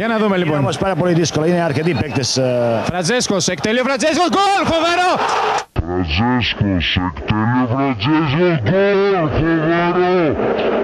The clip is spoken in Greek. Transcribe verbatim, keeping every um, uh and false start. Για να δούμε λοιπόν. Είναι όμως πάρα πολύ δύσκολο, είναι αρκετοί παίκτες. Φρατζέσκος, εκτελεί ο Φρατζέσκος, γκολ, φοβερό! Φρατζέσκος, εκτελεί ο Φρατζέσκος, γκολ, φοβερό!